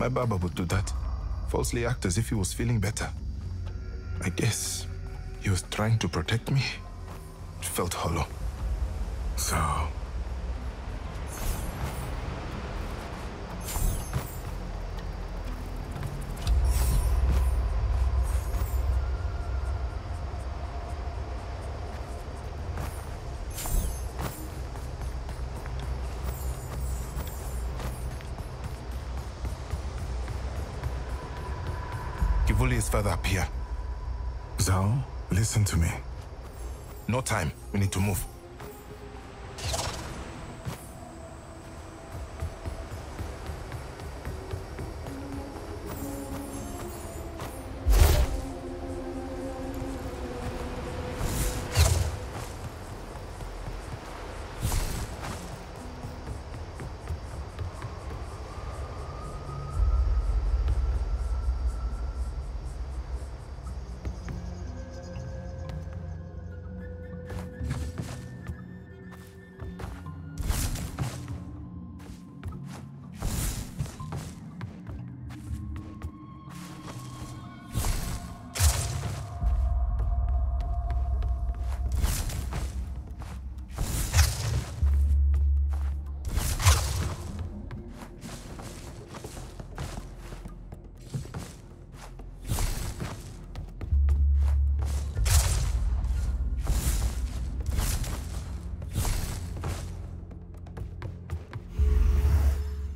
My Baba would do that. Falsely act as if he was feeling better. I guess he was trying to protect me. It felt hollow. So... Kivuli is further up here. Sao, listen to me. No time. We need to move.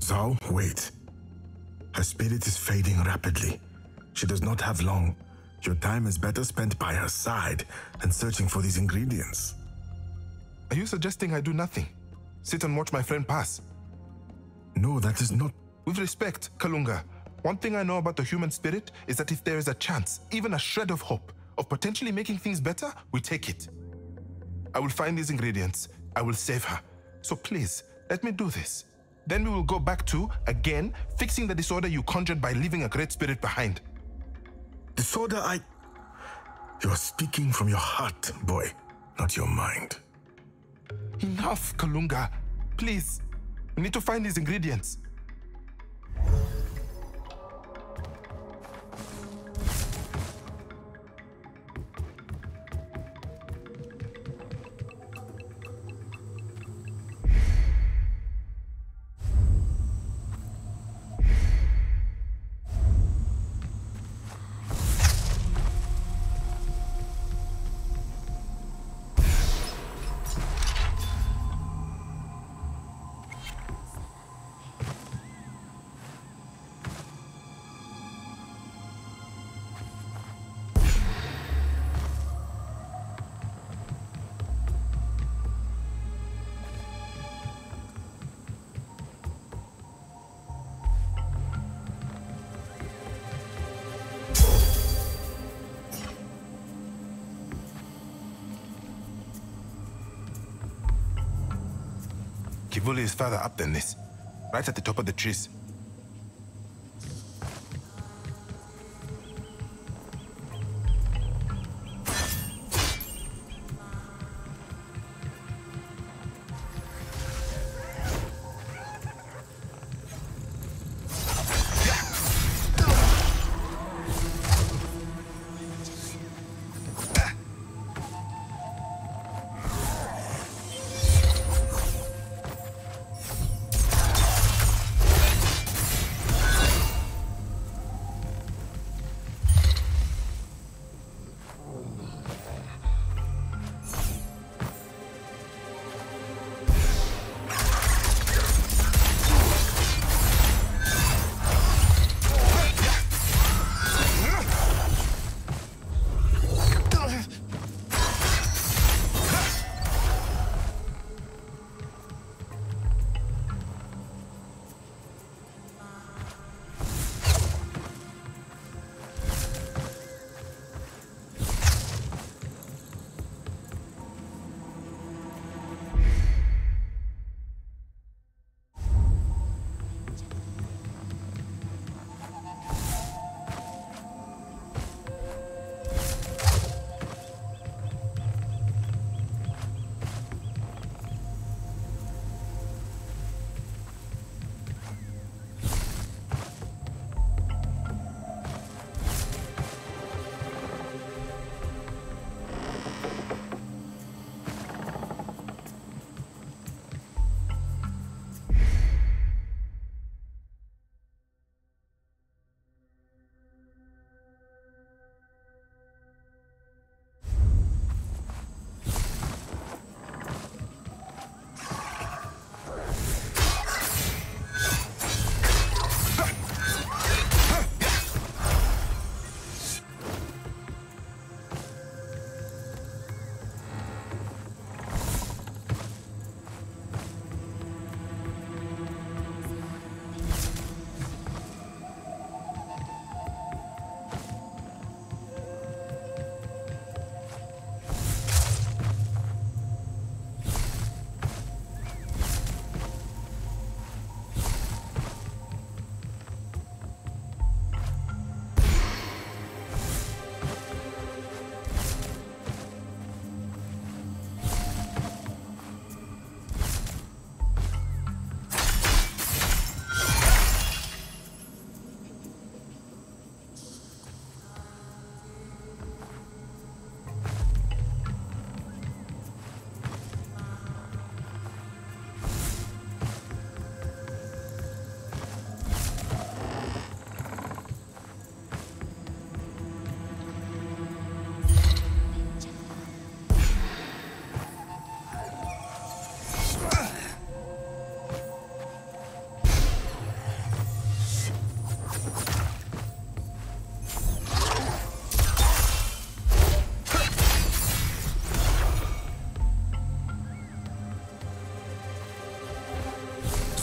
Sao, wait. Her spirit is fading rapidly. She does not have long. Your time is better spent by her side and searching for these ingredients. Are you suggesting I do nothing? Sit and watch my friend pass? No, that is not... With respect, Kalunga, one thing I know about the human spirit is that if there is a chance, even a shred of hope, of potentially making things better, we take it. I will find these ingredients. I will save her. So please, let me do this. Then we will go back to, again, fixing the disorder you conjured by leaving a great spirit behind. Disorder, You're speaking from your heart, boy, not your mind. Enough, Kalunga. Please, we need to find these ingredients. Kivuli is further up than this, right at the top of the trees.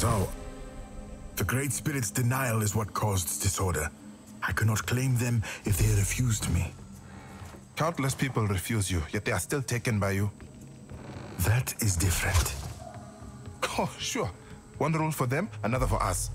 So, the Great Spirit's denial is what caused disorder. I could not claim them if they refused me. Countless people refuse you, yet they are still taken by you. That is different. Oh, sure. One rule for them, another for us.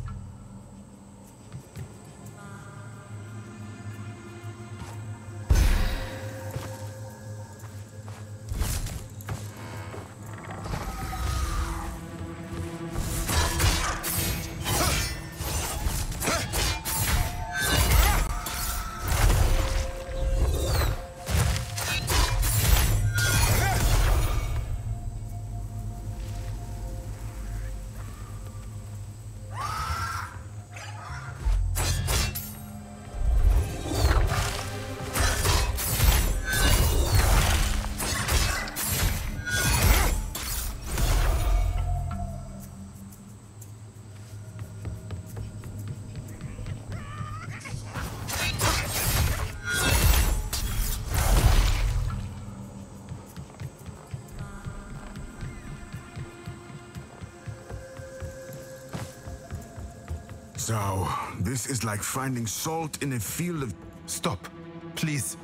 So, this is like finding salt in a field of... Stop, please.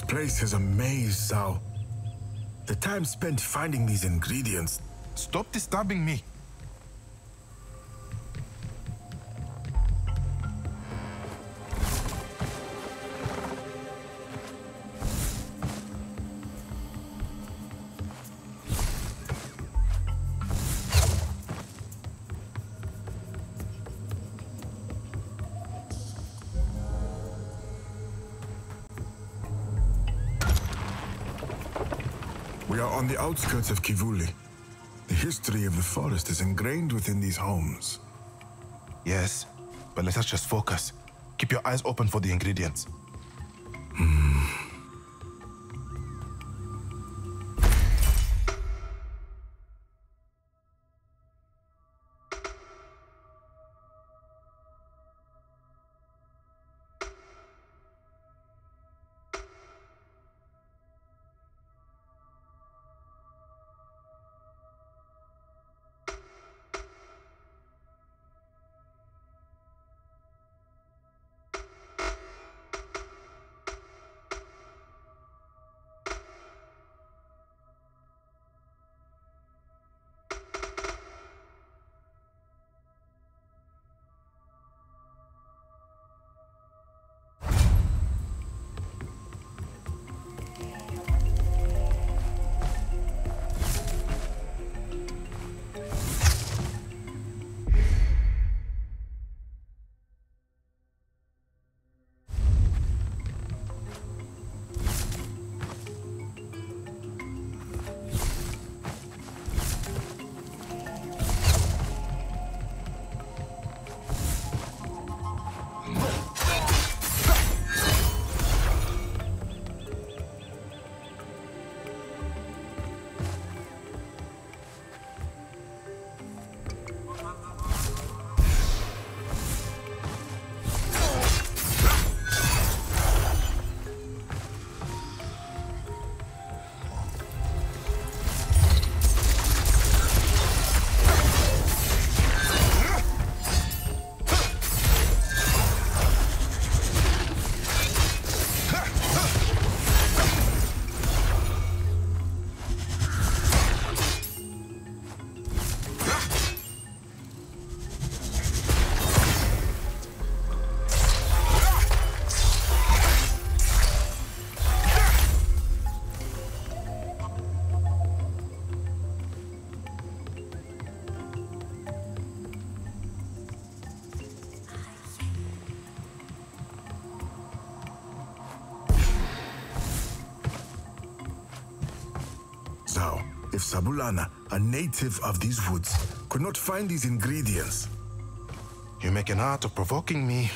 This place is a maze, Sao. The time spent finding these ingredients... Stop disturbing me. On the outskirts of Kivuli, the history of the forest is ingrained within these homes. Yes, but let us just focus. Keep your eyes open for the ingredients. If Sabulana, a native of these woods, could not find these ingredients... You make an art of provoking me.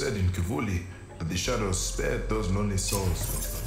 said in Kivuli that the shadows spared those lonely souls.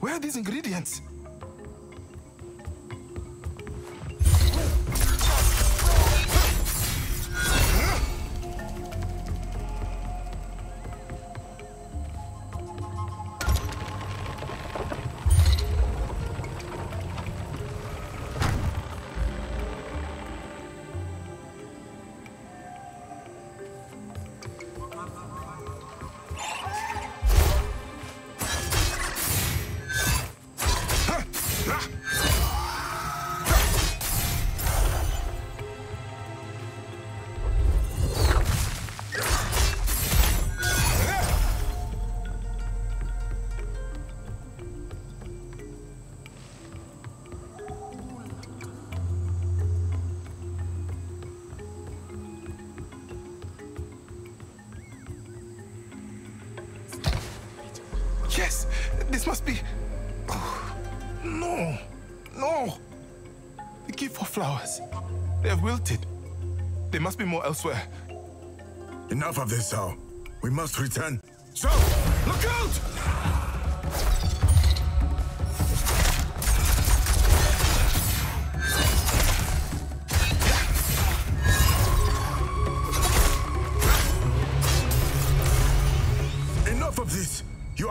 Where are these ingredients? Yes, this must be... Oh, no, no. The Kifo flowers, they have wilted. There must be more elsewhere. Enough of this, Sao. We must return. Sao, look out!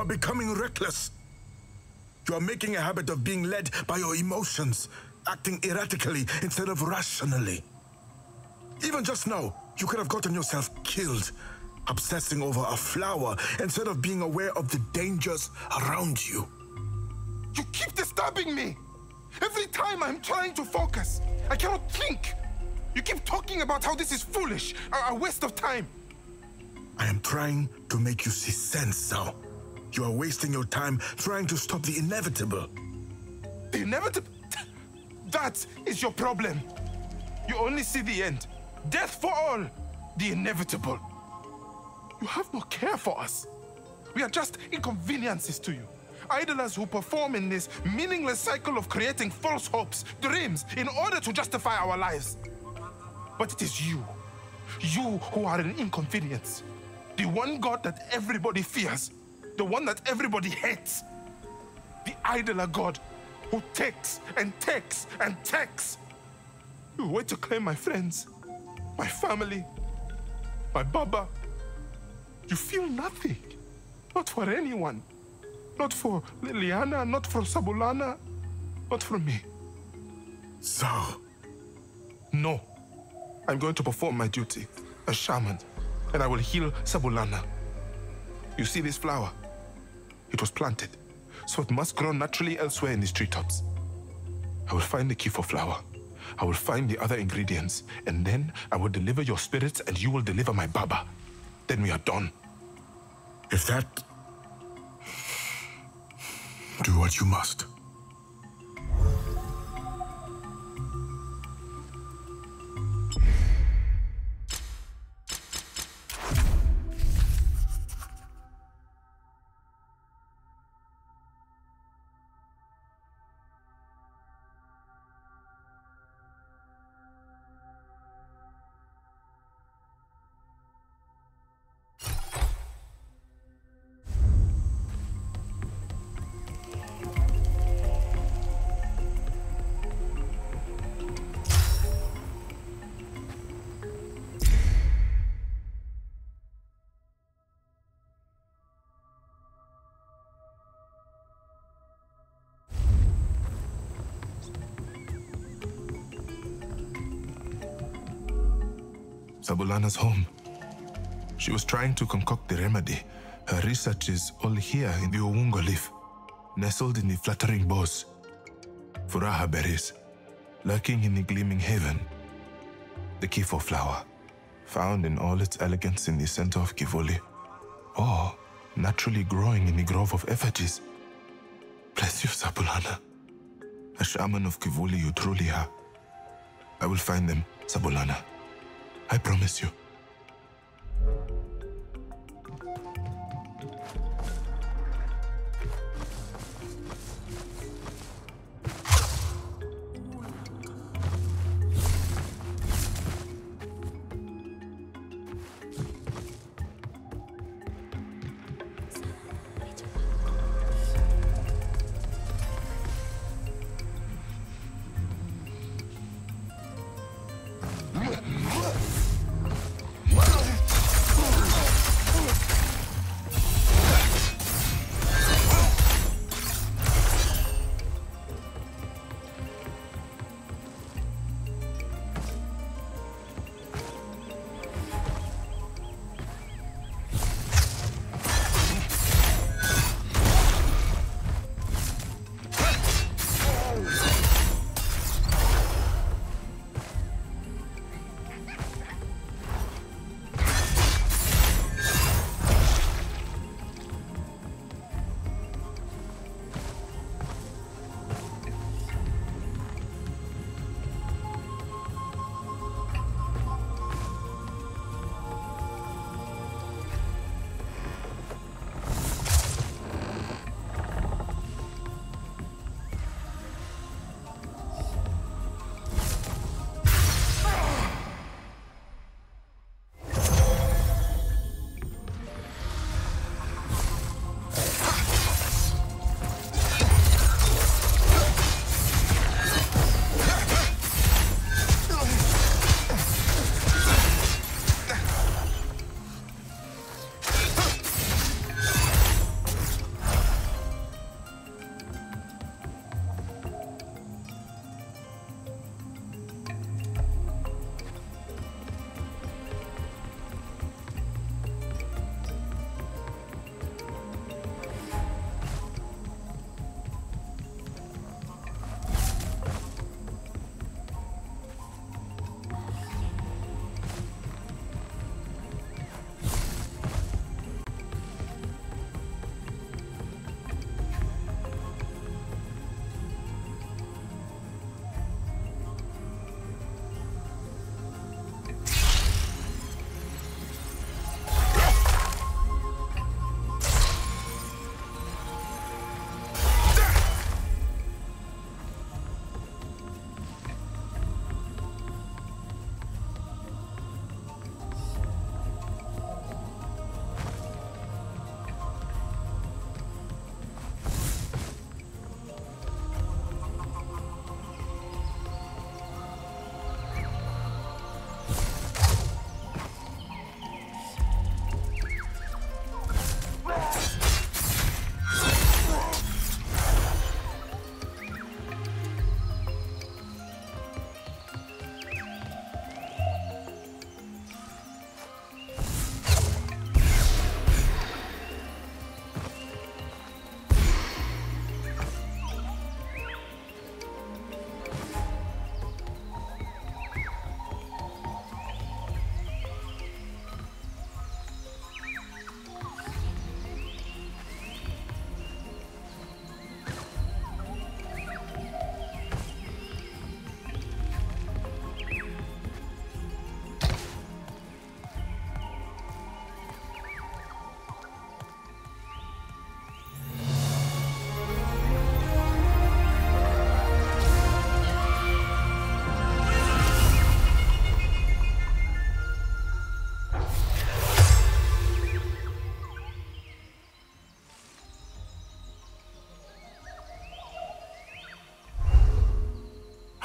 Becoming reckless. You are making a habit of being led by your emotions, acting erratically instead of rationally. Even just now, you could have gotten yourself killed, obsessing over a flower instead of being aware of the dangers around you. You keep disturbing me. Every time I'm trying to focus, I cannot think. You keep talking about how this is foolish, a waste of time. I am trying to make you see sense now. You are wasting your time trying to stop the inevitable. The inevitable? That is your problem. You only see the end. Death for all. The inevitable. You have no care for us. We are just inconveniences to you. Idlers who perform in this meaningless cycle of creating false hopes, dreams, in order to justify our lives. But it is you. You who are an inconvenience. The one God that everybody fears. The one that everybody hates. The idler God who takes and takes and takes. You wait to claim my friends, my family, my Baba. You feel nothing, not for anyone. Not for Liliana, not for Sabulana, not for me. Sao. No. I'm going to perform my duty, a shaman, and I will heal Sabulana. You see this flower? It was planted, so it must grow naturally elsewhere in these treetops. I will find the Kifo flower. I will find the other ingredients, and then I will deliver your spirits and you will deliver my Baba. Then we are done. If that... Do what you must. Sabulana's home. She was trying to concoct the remedy. Her research is all here in the Owungo leaf, nestled in the fluttering boughs. Furaha berries, lurking in the gleaming haven. The Kifo flower, found in all its elegance in the center of Kivuli, or naturally growing in the grove of effigies. Bless you, Sabulana. A shaman of Kivuli you truly are. I will find them, Sabulana. I promise you.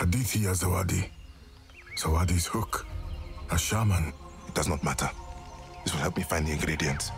Hadithi ya Zawadi. Zawadi's hook. A shaman. It does not matter. This will help me find the ingredients.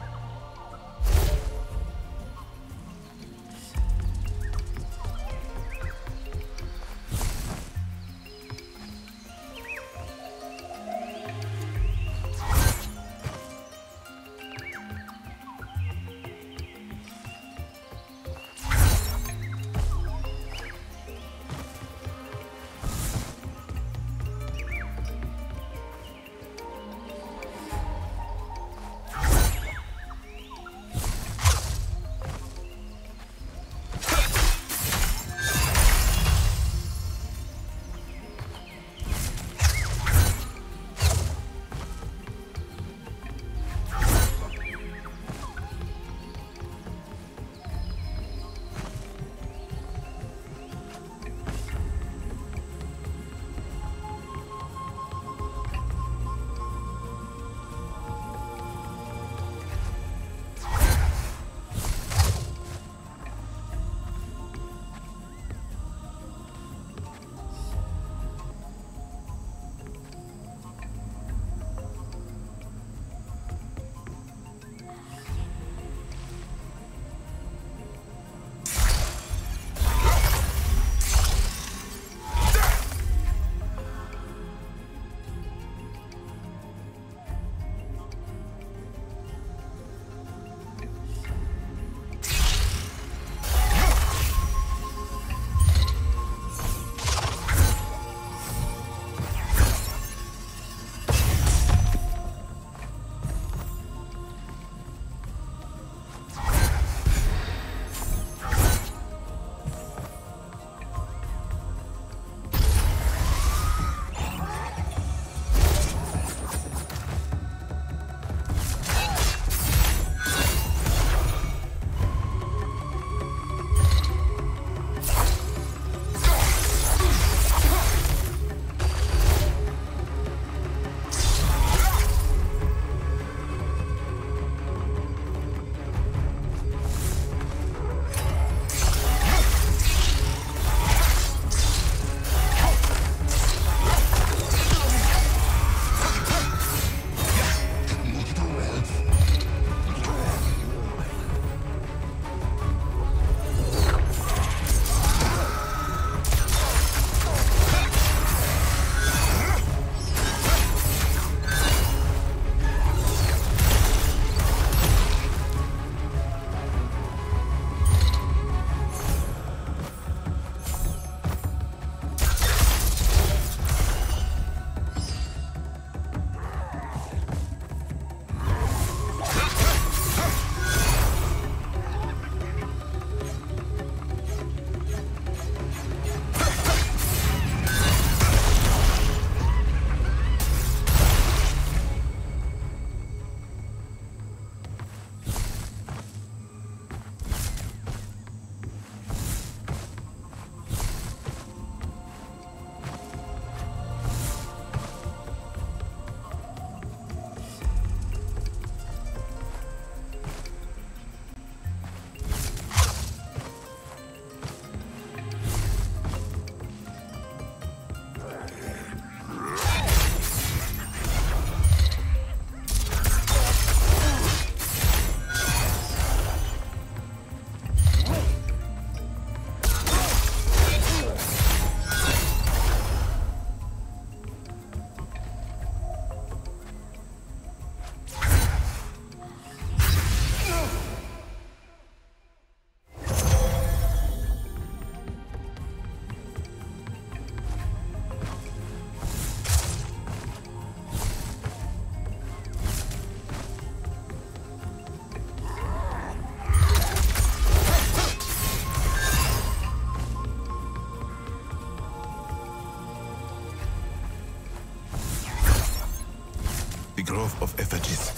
Grove of effigies.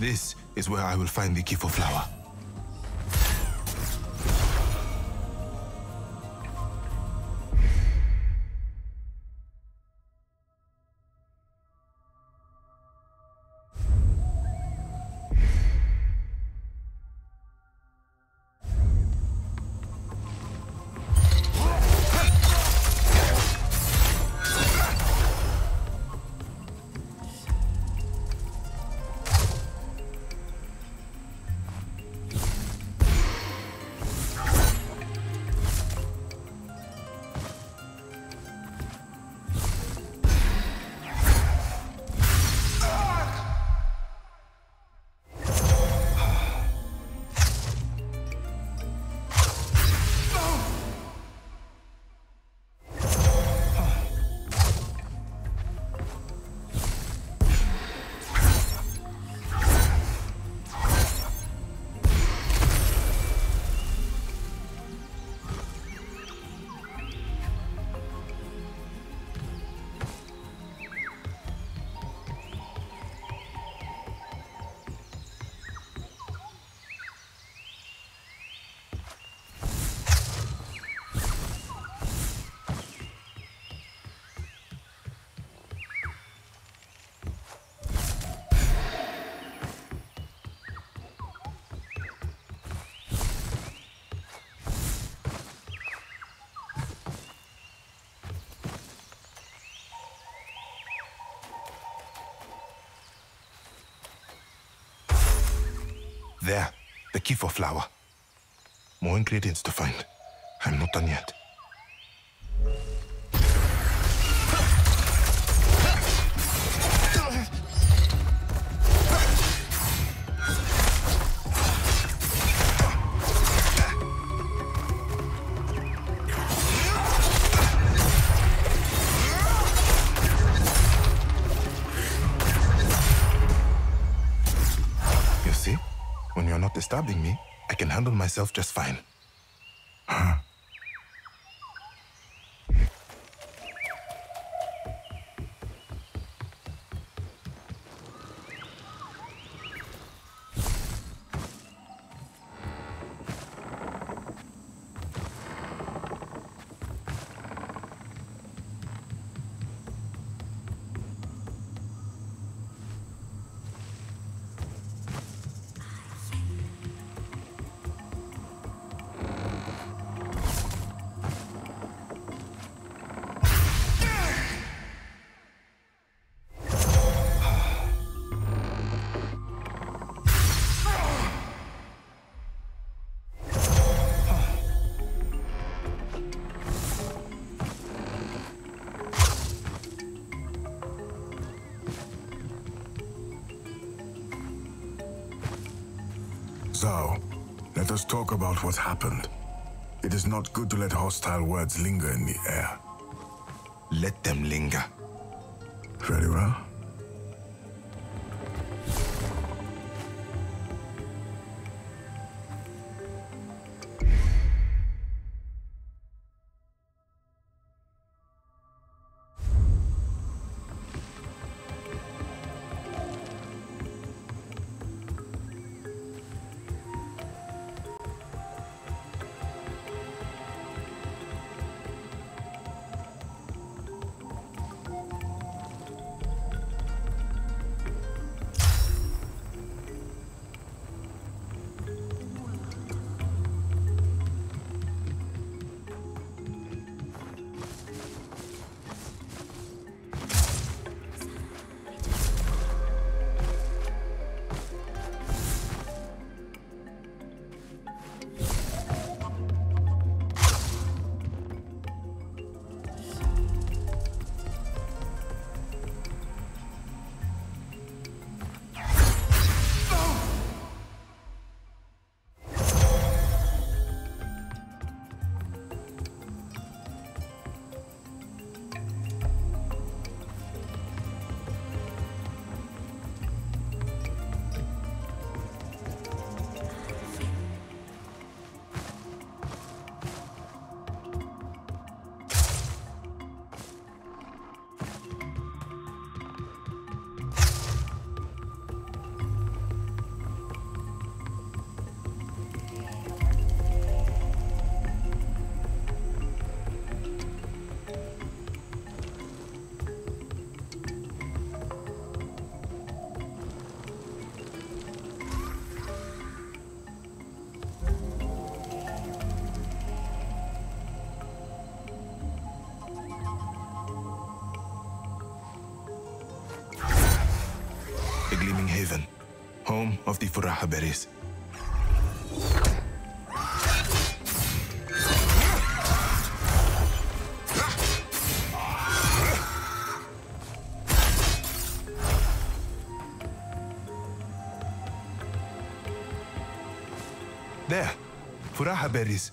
This is where I will find the Kifo flower. There, the Kifo flower. More ingredients to find. I'm not done yet. You see, when you're not disturbing me, I can handle myself just fine. Huh. Sao, let us talk about what happened. It is not good to let hostile words linger in the air. Let them linger. Very well. Haven, home of the Furaha berries. There, Furaha berries.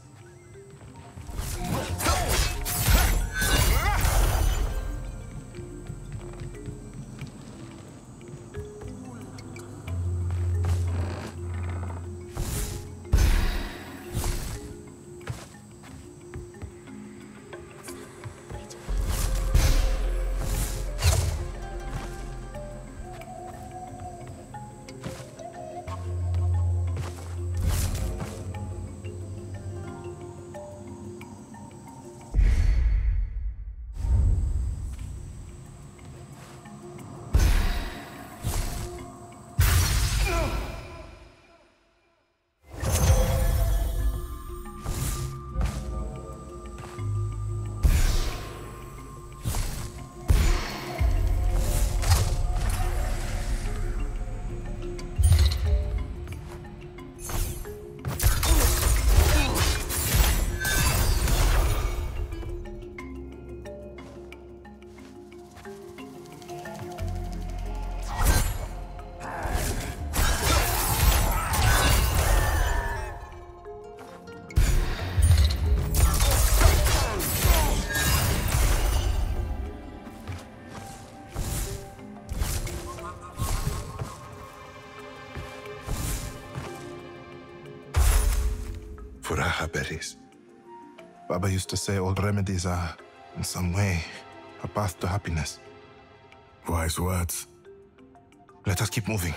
Furaha berries. Baba used to say old remedies are, in some way, a path to happiness. Wise words. Let us keep moving.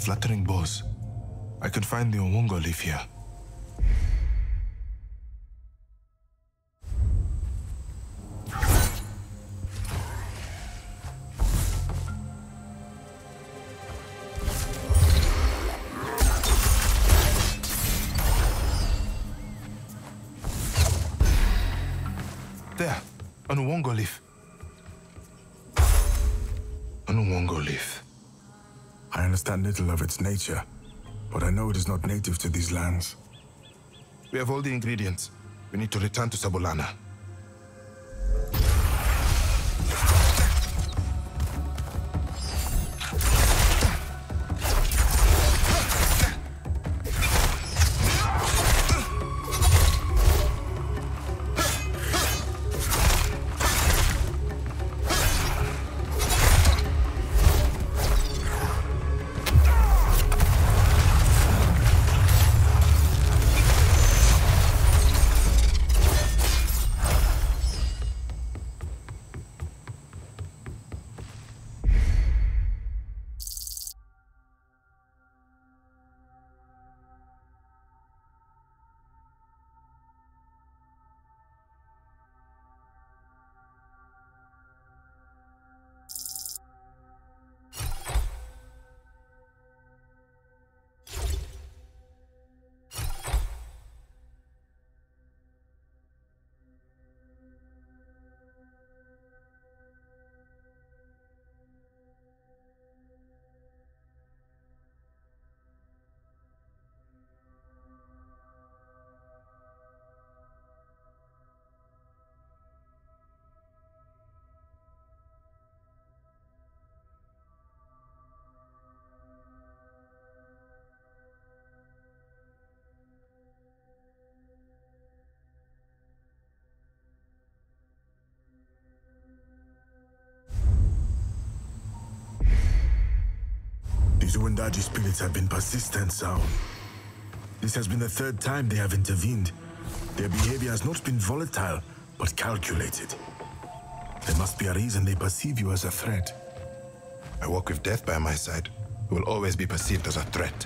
Fluttering bows. I could find the Owungo leaf here. There, an Owungo leaf. An Owungo leaf. I understand little of its nature, but I know it is not native to these lands. We have all the ingredients. We need to return to Sabulana. These Uendagi spirits have been persistent, Sao. This has been the third time they have intervened. Their behavior has not been volatile, but calculated. There must be a reason they perceive you as a threat. I walk with death by my side. You will always be perceived as a threat.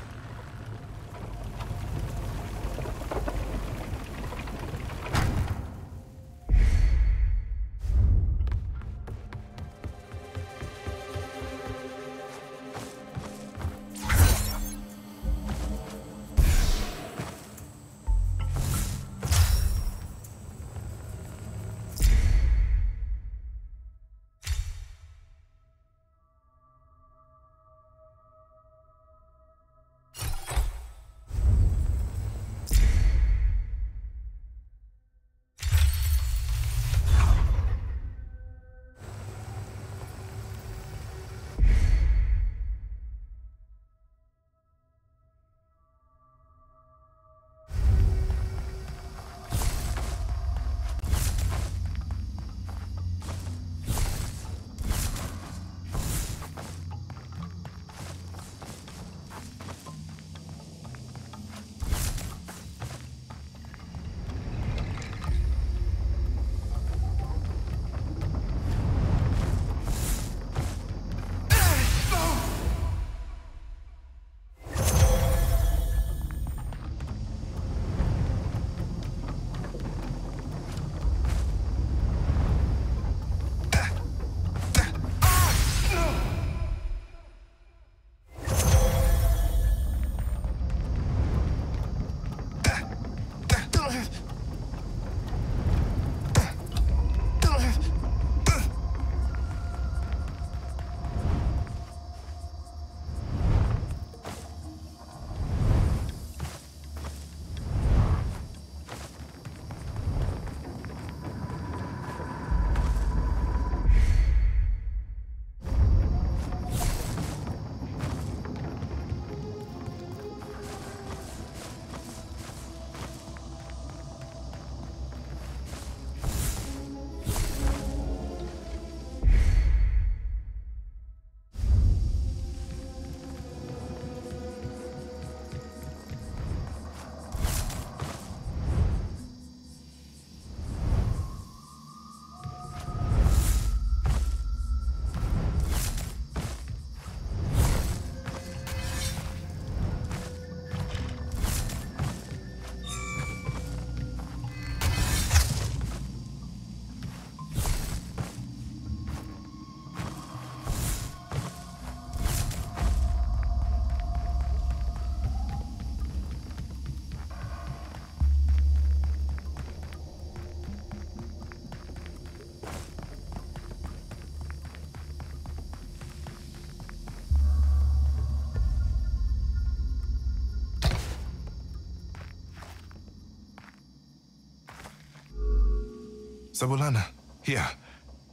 Sabulana, here.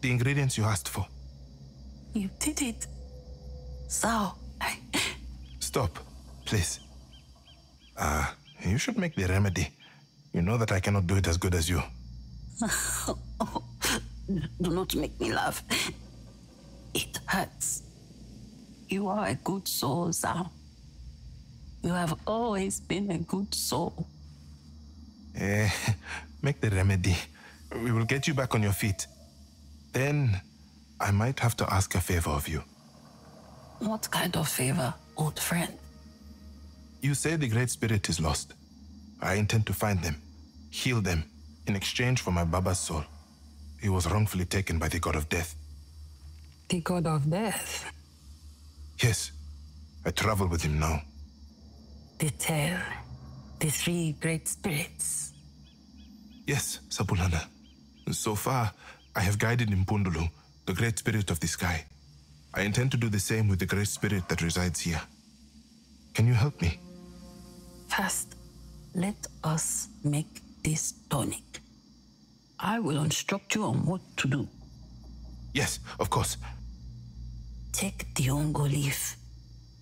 The ingredients you asked for. You did it. So, I... Stop, please. You should make the remedy. You know that I cannot do it as good as you. Oh, do not make me laugh. It hurts. You are a good soul, Sao. You have always been a good soul. Make the remedy. We will get you back on your feet. Then, I might have to ask a favor of you. What kind of favor, old friend? You say the Great Spirit is lost. I intend to find them, heal them, in exchange for my Baba's soul. He was wrongfully taken by the God of Death. The God of Death? Yes. I travel with him now. They tell the three Great Spirits. Yes, Sabulana. So far, I have guided Impundulu, the Great Spirit of the Sky. I intend to do the same with the Great Spirit that resides here. Can you help me? First, let us make this tonic. I will instruct you on what to do. Yes, of course. Take the Owungo leaf.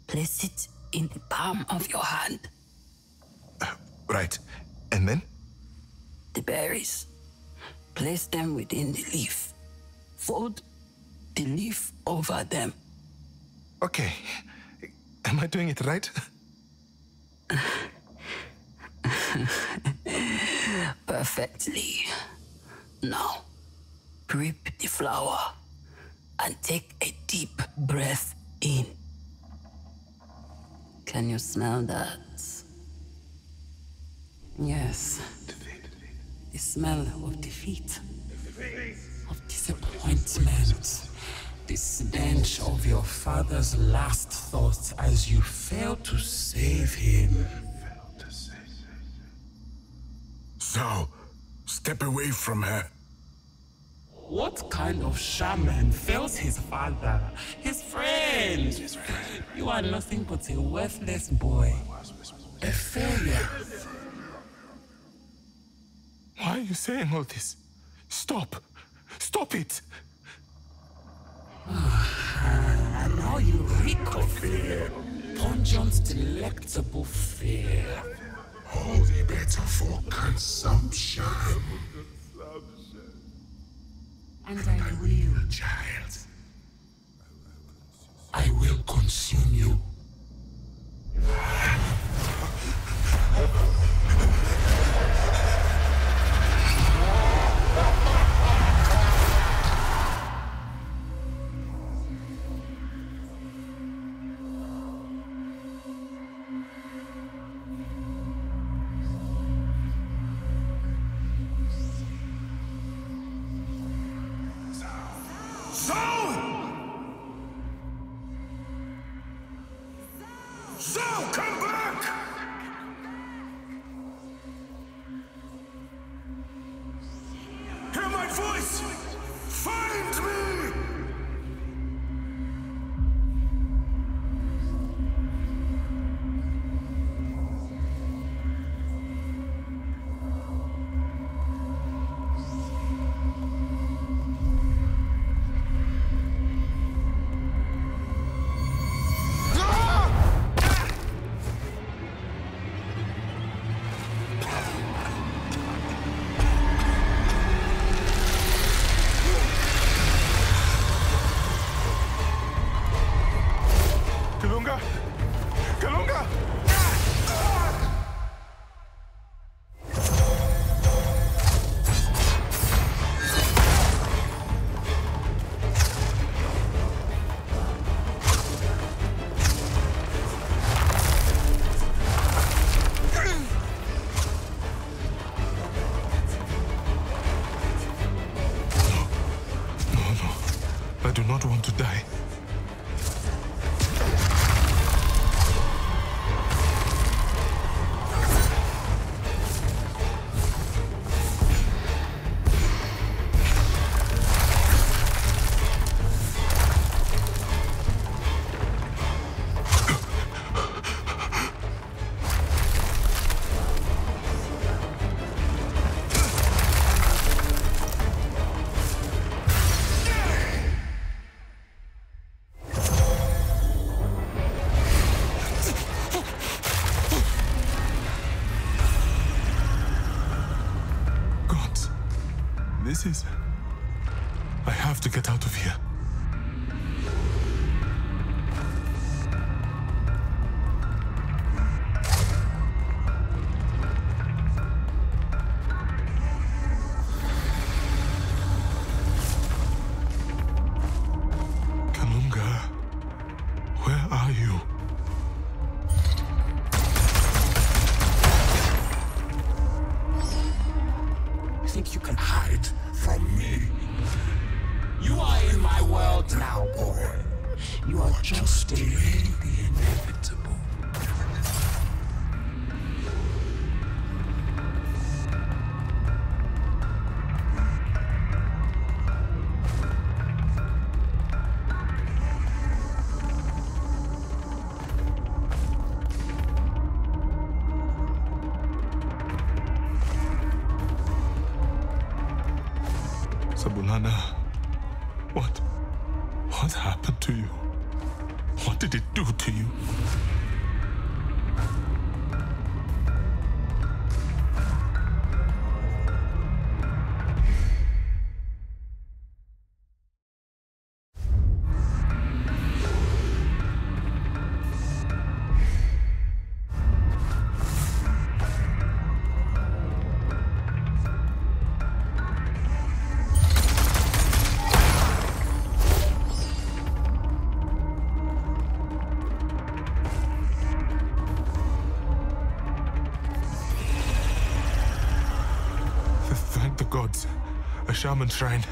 Place it in the palm of your hand. Right. And then? The berries. Place them within the leaf. Fold the leaf over them. Okay. Am I doing it right? Perfectly. Now, grip the flower and take a deep breath in. Can you smell that? Yes. The smell of defeat, of disappointment, the stench of your father's last thoughts as you failed to save him. So, step away from her. What kind of shaman fails his father, his friend? You are nothing but a worthless boy, a failure. Why are you saying all this? Stop! Stop it! And now you reek of fear, pungent, delectable fear. All the better for consumption. And I will, child. I will consume you. I have to get out of here. Sabulana, what happened to you? What did it do to you? gods, a shaman shrine.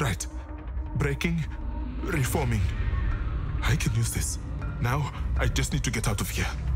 Right. Breaking, reforming. I can use this. Now, I just need to get out of here.